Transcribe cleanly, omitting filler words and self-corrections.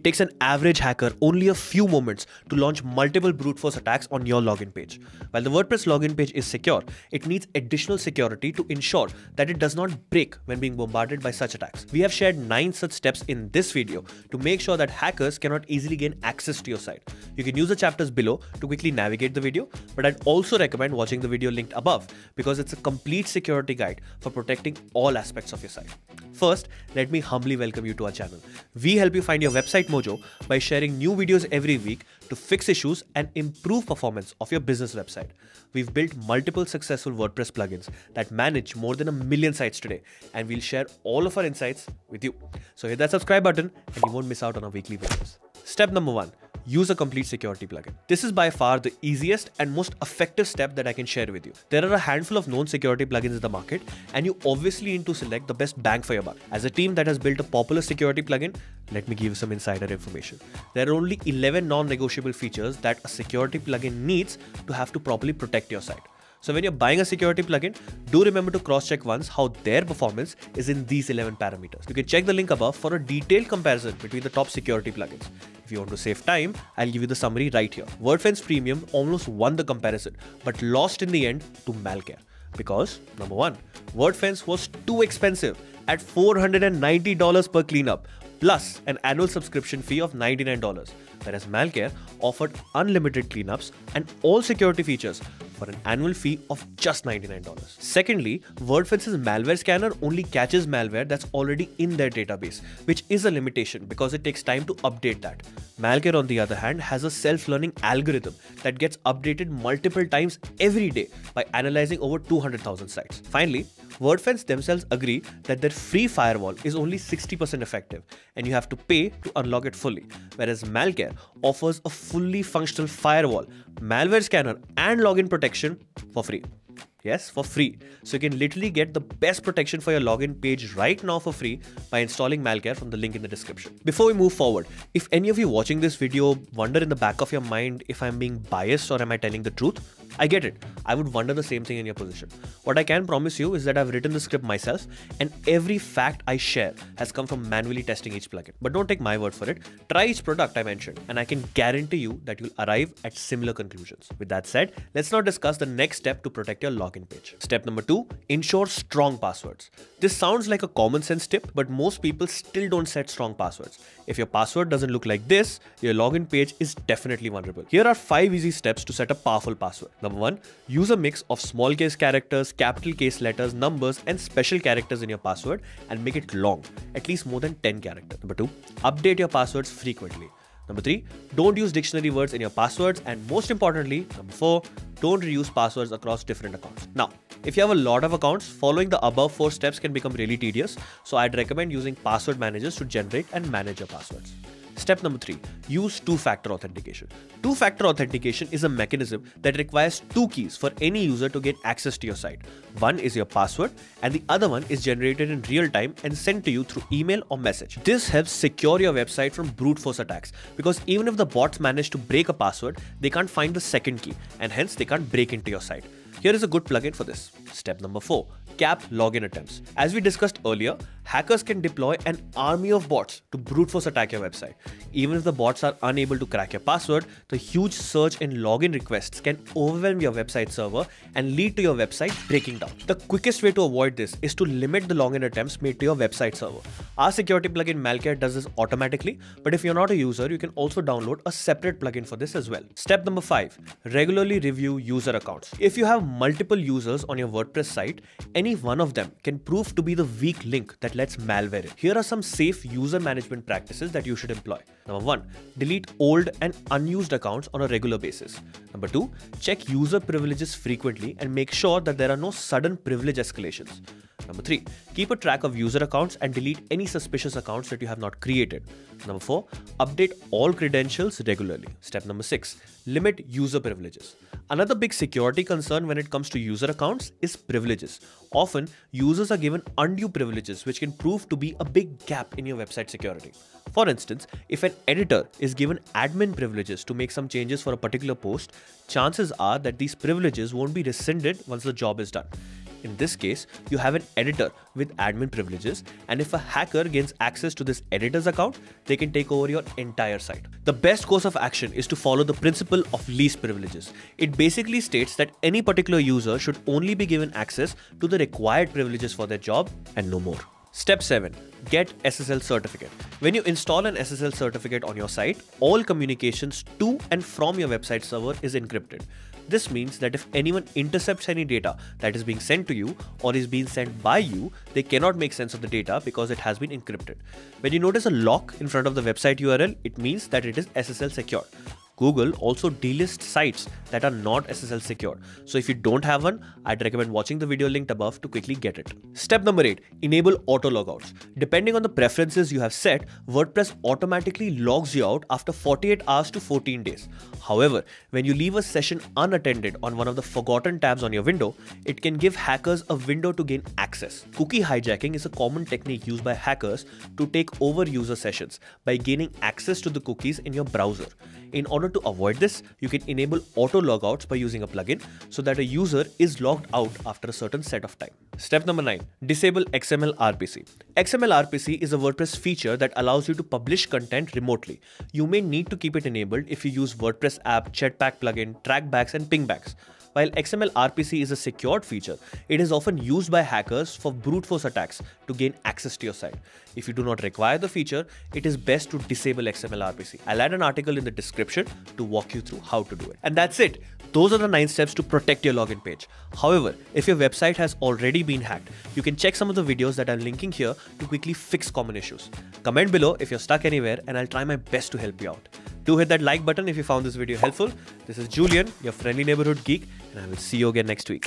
It takes an average hacker only a few moments to launch multiple brute force attacks on your login page. While the WordPress login page is secure, it needs additional security to ensure that it does not break when being bombarded by such attacks. We have shared 9 such steps in this video to make sure that hackers cannot easily gain access to your site. You can use the chapters below to quickly navigate the video, but I'd also recommend watching the video linked above because it's a complete security guide for protecting all aspects of your site. First, let me humbly welcome you to our channel. We help you find your website mojo by sharing new videos every week to fix issues and improve performance of your business website. We've built multiple successful WordPress plugins that manage more than 1 million sites today, and we'll share all of our insights with you. So hit that subscribe button and you won't miss out on our weekly videos. Step number 1. Use a complete security plugin. This is by far the easiest and most effective step that I can share with you. There are a handful of known security plugins in the market, and you obviously need to select the best bang for your buck. As a team that has built a popular security plugin, let me give you some insider information. There are only 11 non-negotiable features that a security plugin needs to have to properly protect your site. So when you're buying a security plugin, do remember to cross-check once how their performance is in these 11 parameters. You can check the link above for a detailed comparison between the top security plugins. If you want to save time, I'll give you the summary right here. Wordfence Premium almost won the comparison, but lost in the end to Malcare. Because, number 1, Wordfence was too expensive at $490 per cleanup, plus an annual subscription fee of $99, whereas Malcare offered unlimited cleanups and all security features for an annual fee of just $99. Secondly, Wordfence's malware scanner only catches malware that's already in their database, which is a limitation because it takes time to update that. Malcare, on the other hand, has a self-learning algorithm that gets updated multiple times every day by analyzing over 200,000 sites. Finally, Wordfence themselves agree that their free firewall is only 60% effective and you have to pay to unlock it fully, whereas Malcare offers a fully functional firewall, malware scanner and login protection for free. Yes, for free. So you can literally get the best protection for your login page right now for free by installing Malcare from the link in the description. Before we move forward, if any of you watching this video wonder in the back of your mind if I'm being biased or am I telling the truth, I get it. I would wonder the same thing in your position. What I can promise you is that I've written the script myself, and every fact I share has come from manually testing each plugin. But don't take my word for it. Try each product I mentioned, and I can guarantee you that you'll arrive at similar conclusions. With that said, let's now discuss the next step to protect your login page. Step number 2, ensure strong passwords. This sounds like a common sense tip, but most people still don't set strong passwords. If your password doesn't look like this, your login page is definitely vulnerable. Here are 5 easy steps to set a powerful password. Number 1, use a mix of small case characters, capital case letters, numbers, and special characters in your password and make it long, at least more than 10 characters. Number 2, update your passwords frequently. Number 3, don't use dictionary words in your passwords. And most importantly, number 4, don't reuse passwords across different accounts. Now, if you have a lot of accounts, following the above 4 steps can become really tedious. So I'd recommend using password managers to generate and manage your passwords. Step number 3, use two-factor authentication. Two-factor authentication is a mechanism that requires 2 keys for any user to get access to your site. One is your password and the other one is generated in real time and sent to you through email or message. This helps secure your website from brute force attacks because even if the bots manage to break a password, they can't find the second key and hence they can't break into your site. Here is a good plugin for this. Step number 4, cap login attempts. As we discussed earlier, hackers can deploy an army of bots to brute force attack your website. Even if the bots are unable to crack your password, the huge surge in login requests can overwhelm your website server and lead to your website breaking down. The quickest way to avoid this is to limit the login attempts made to your website server. Our security plugin Malcare does this automatically, but if you're not a user, you can also download a separate plugin for this as well. Step number 5, regularly review user accounts. If you have multiple users on your WordPress site, any one of them can prove to be the weak link that lets malware in. Here are some safe user management practices that you should employ. Number 1, delete old and unused accounts on a regular basis. Number 2, check user privileges frequently and make sure that there are no sudden privilege escalations. Number 3, keep a track of user accounts and delete any suspicious accounts that you have not created. Number 4, update all credentials regularly. Step number 6, limit user privileges. Another big security concern when it comes to user accounts is privileges. Often, users are given undue privileges which can prove to be a big gap in your website security. For instance, if an editor is given admin privileges to make some changes for a particular post, chances are that these privileges won't be rescinded once the job is done. In this case, you have an editor with admin privileges, and if a hacker gains access to this editor's account, they can take over your entire site. The best course of action is to follow the principle of least privileges. It basically states that any particular user should only be given access to the required privileges for their job and no more. Step 7. Get SSL certificate. When you install an SSL certificate on your site, all communications to and from your website server is encrypted. This means that if anyone intercepts any data that is being sent to you or is being sent by you, they cannot make sense of the data because it has been encrypted. When you notice a lock in front of the website URL, it means that it is SSL secure. Google also delists sites that are not SSL secure. So if you don't have one, I'd recommend watching the video linked above to quickly get it. Step number 8, enable auto logouts. Depending on the preferences you have set, WordPress automatically logs you out after 48 hours to 14 days. However, when you leave a session unattended on one of the forgotten tabs on your window, it can give hackers a window to gain access. Cookie hijacking is a common technique used by hackers to take over user sessions by gaining access to the cookies in your browser. In order to avoid this, you can enable auto logouts by using a plugin so that a user is logged out after a certain set of time. Step number 9, disable XML-RPC. XML-RPC is a WordPress feature that allows you to publish content remotely. You may need to keep it enabled if you use WordPress app, Jetpack plugin, trackbacks and pingbacks. While XML-RPC is a secured feature, it is often used by hackers for brute force attacks to gain access to your site. If you do not require the feature, it is best to disable XML-RPC. I'll add an article in the description to walk you through how to do it. And that's it. Those are the 9 steps to protect your login page. However, if your website has already been hacked, you can check some of the videos that I'm linking here to quickly fix common issues. Comment below if you're stuck anywhere and I'll try my best to help you out. Do hit that like button if you found this video helpful. This is Julian, your friendly neighborhood geek, and I will see you again next week.